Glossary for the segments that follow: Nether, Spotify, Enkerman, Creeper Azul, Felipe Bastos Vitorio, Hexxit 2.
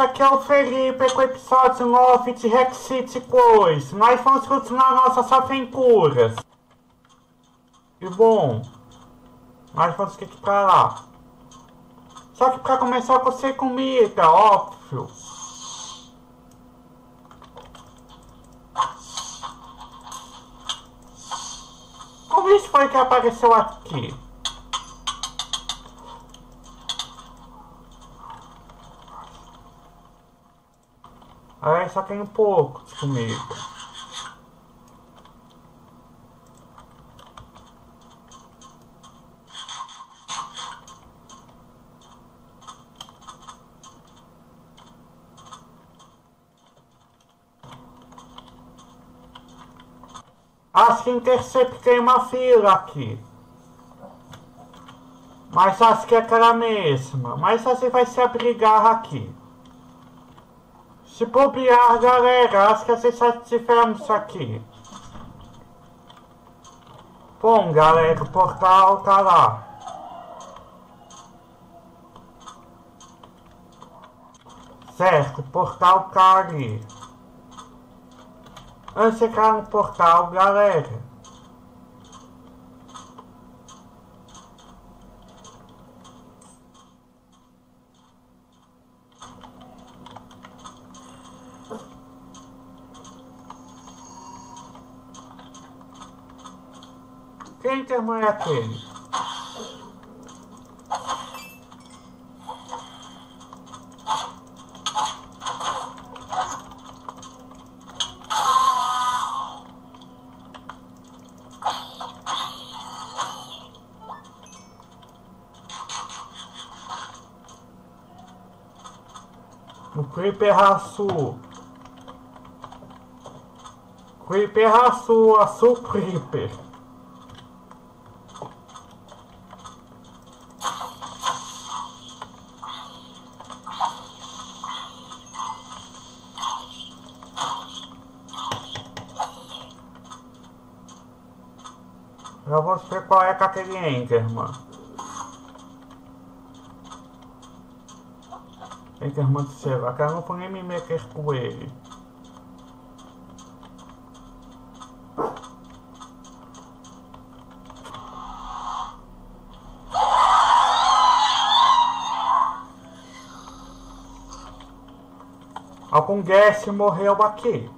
isso aqui é o Felipe com o episódio 9 de Hexxit 2. Nós vamos continuar nossas aventuras. E bom, nós vamos ter que ir pra lá. Só que pra começar eu gostei comida, óbvio. Como isso foi que apareceu aqui? Aí só tem um pouco de comida. Acho que interceptei uma fila aqui. Mas acho que é aquela mesma. Mas assim vai se abrigar aqui. Se bobear, galera, acho que vocês já tivemos aqui. Bom, galera, o portal tá lá. Certo, o portal tá ali. Antes de entrar no portal, galera, quem tem mãe é aquele? O Creeper Azul. Creeper Azul, Azul Creeper. Eu vou ver qual é aquele Enkerman. Enkerman do céu, a cara não foi nem me meter com ele. Algum guest morreu aqui.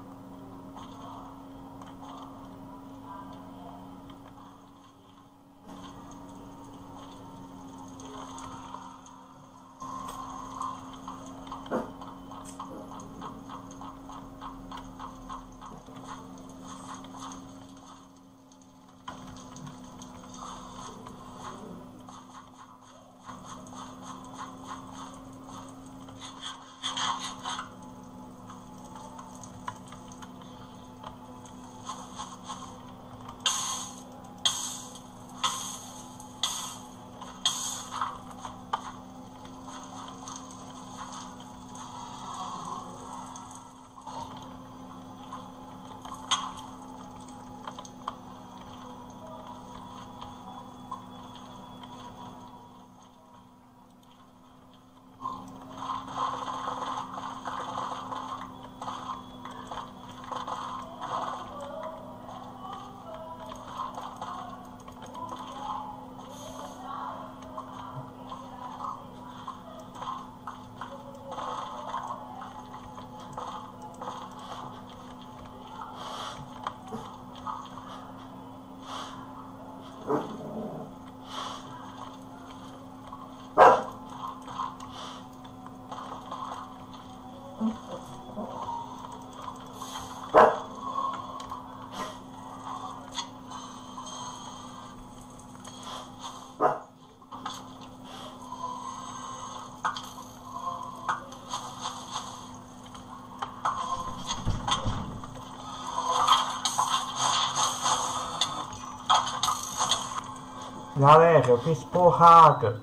Galera, eu fiz porrada.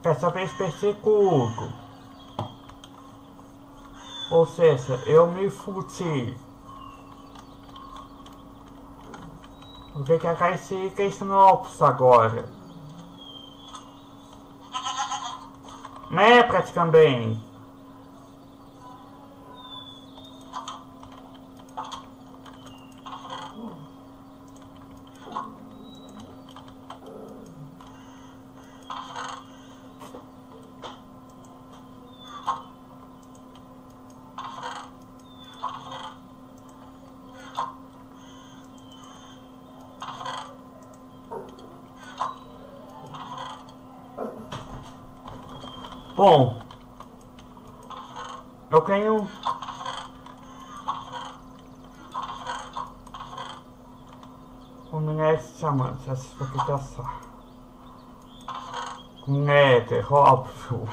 Dessa vez pensei com o Hugo. Ou seja, eu me fudi. Vou ter que achar esse Snops agora. Né, praticamente. Bom, eu tenho... um minério de diamantes, essa é a explicação. Nether, óbvio.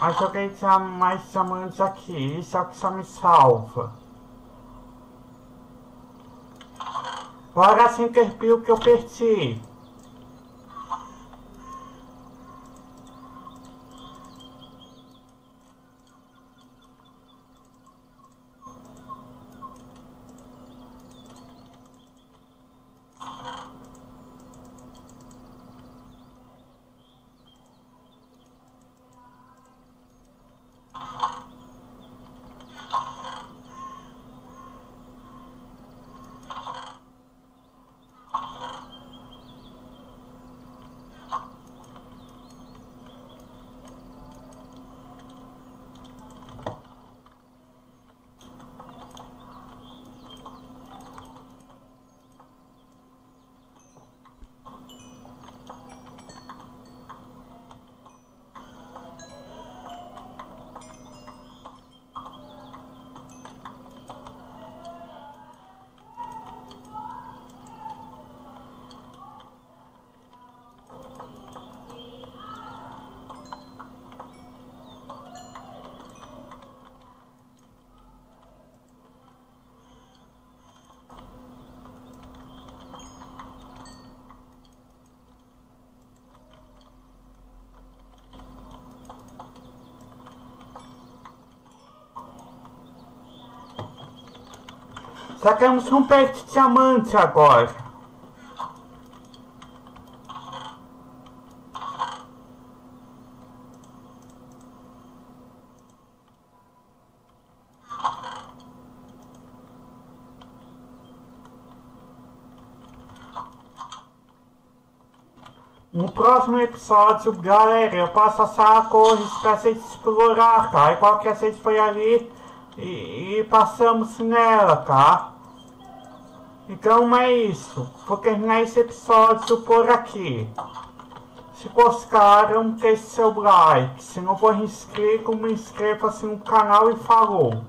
Mas eu quero tirar mais diamantes aqui, isso é o que só me salva. Bora sem interpir o que eu perdi. Só temos um pé de diamante agora. No próximo episódio, galera, eu passo a corrida pra se explorar, tá? Igual que a gente foi ali e passamos nela, tá? Então é isso, vou terminar esse episódio por aqui. Se gostaram, deixe seu like. Se não for inscrito, me inscreva-se no canal e falou.